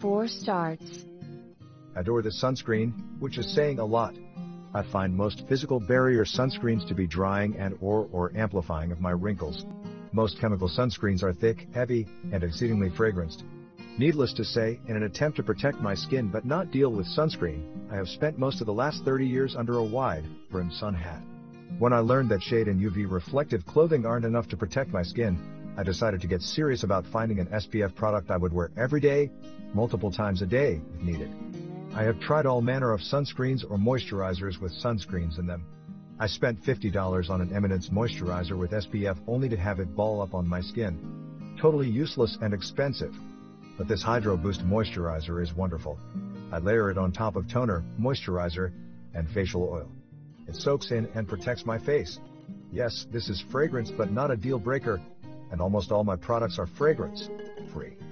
4 starts. Adore the sunscreen, which is saying a lot. I find most physical barrier sunscreens to be drying and or amplifying of my wrinkles. Most chemical sunscreens are thick, heavy, and exceedingly fragranced. Needless to say, in an attempt to protect my skin but not deal with sunscreen, I have spent most of the last 30 years under a wide brim sun hat. When I learned that shade and UV reflective clothing aren't enough to protect my skin, I decided to get serious about finding an SPF product I would wear every day, multiple times a day if needed. I have tried all manner of sunscreens or moisturizers with sunscreens in them. I spent $50 on an Eminence moisturizer with SPF only to have it ball up on my skin. Totally useless and expensive. But this Hydro Boost moisturizer is wonderful. I layer it on top of toner, moisturizer, and facial oil. It soaks in and protects my face. Yes, this is fragrance but not a deal breaker, and almost all my products are fragrance-free.